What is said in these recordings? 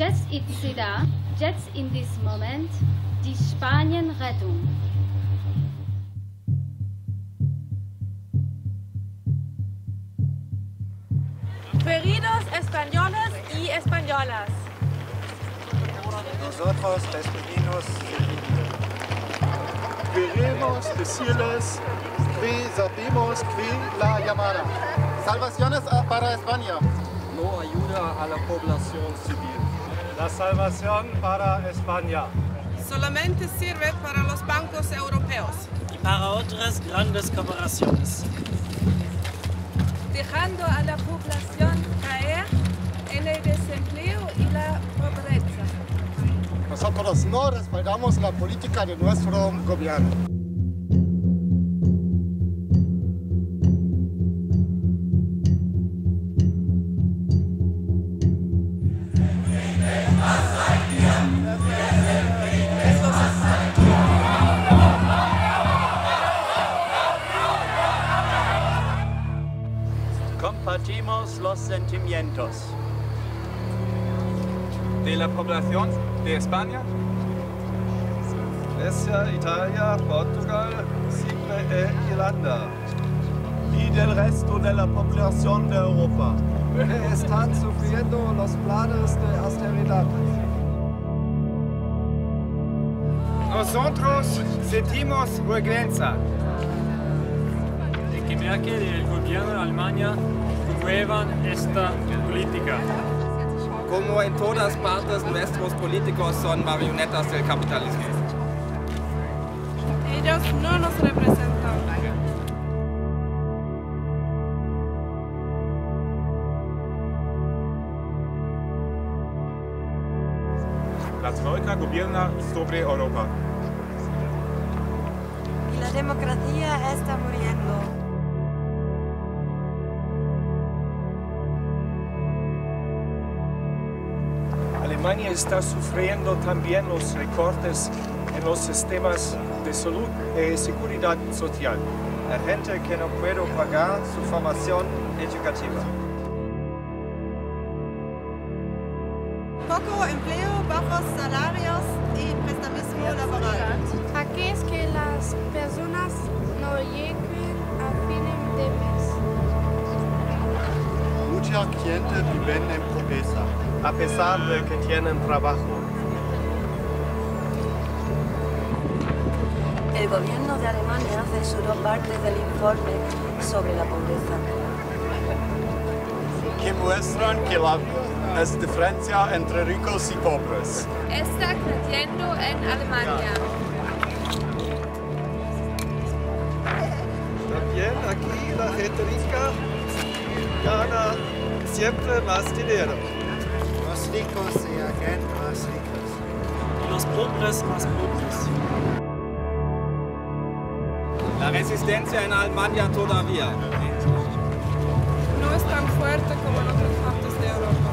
Jetzt ist sie da, jetzt in diesem Moment, die Spanien-Rettung. Queridos españoles y españolas. Nosotros, españoles, queremos decirles que sabemos que la llamada. Salvaciones para España. No ayuda a la población civil. La salvación para España. Solamente sirve para los bancos europeos. Y para otras grandes corporaciones. Dejando a la población caer en el desempleo y la pobreza. Nosotros no respaldamos la política de nuestro gobierno. Compartimos los sentimientos de la población de España, Grecia, Italia, Portugal, Chipre e Irlanda y del resto de la población de Europa que están sufriendo los planes de austeridad. Nosotros sentimos vergüenza. Que merke del gobierno de Alemania prueban esta política. Como en todas partes, nuestros políticos son marionetas del capitalismo. Ellos no nos representan. La Troika gobierna sobre Europa. Y la democracia está muriendo. Alemania está sufriendo también los recortes en los sistemas de salud y seguridad social. La gente que no puede pagar su formación educativa. Poco empleo, bajos salarios y prestamismo laboral. Aquí es que las personas no lleguen a fines de mes. Mucha gente vive en pobreza. A pesar de que tienen trabajo. El gobierno de Alemania censuró parte del informe sobre la pobreza. Que muestran que la es diferencia entre ricos y pobres. Está creciendo en Alemania. También aquí la gente rica gana siempre más dinero. Los ricos se hacen más ricos. Y los pobres más pobres. La resistencia en Alemania todavía. No es tan fuerte como en otras partes de Europa.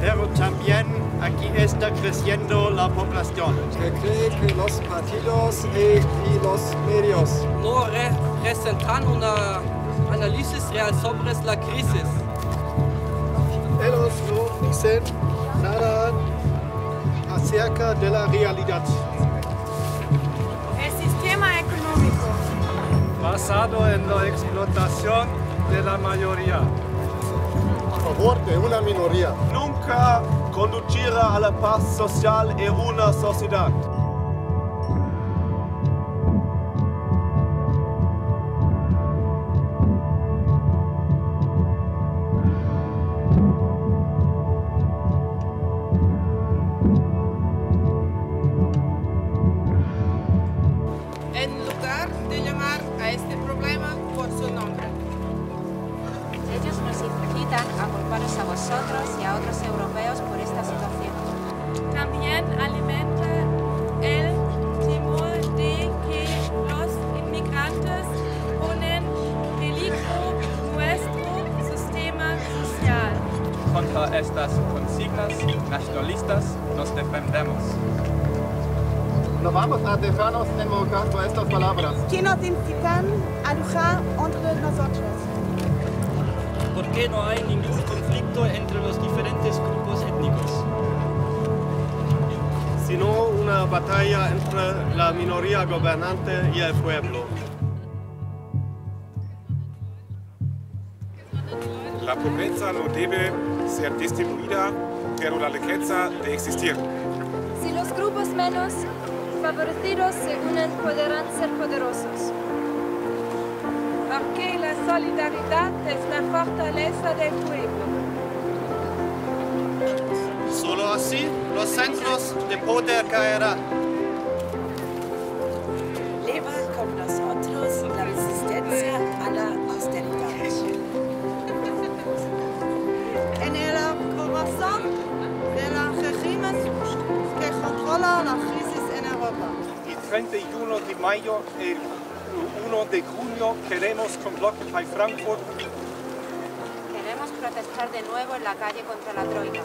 Pero también aquí está creciendo la población. Se cree que los partidos y los medios no representan una análisis real sobre la crisis. Ellos no dicen nada acerca de la realidad. El sistema económico. Basado en la explotación de la mayoría. A favor de una minoría. Nunca conducirá a la paz social en una sociedad. A vosotros y a otros europeos por esta situación. También alimenta el temor de que los inmigrantes ponen en peligro nuestro sistema social. Contra estas consignas nacionalistas nos defendemos. No vamos a dejarnos enmolcar por estas palabras. Que nos incitan a luchar entre nosotros. ¿Por qué no hay ningún conflicto? conflicto entre los diferentes grupos étnicos, sino una batalla entre la minoría gobernante y el pueblo. La pobreza no debe ser distribuida, pero la riqueza debe existir. Si los grupos menos favorecidos se unen, podrán ser poderosos. Porque la solidaridad es la fortaleza del pueblo. Solo así los centros de poder caerán. Leva con nosotros la resistencia a la austeridad. En el corazón de los regímenes que controlan la crisis en Europa. El 31 de mayo, el 1 de junio, queremos con blockupy-frankfurt. Queremos protestar de nuevo en la calle contra la Troika.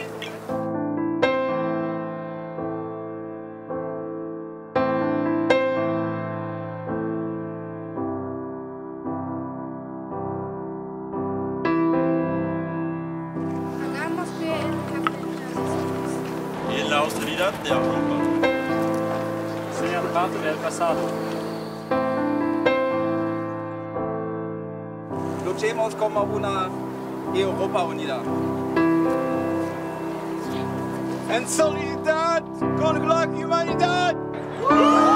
La austeridad de Europa. Sean parte del pasado. Luchemos como una Europa unida. En solidaridad con la humanidad.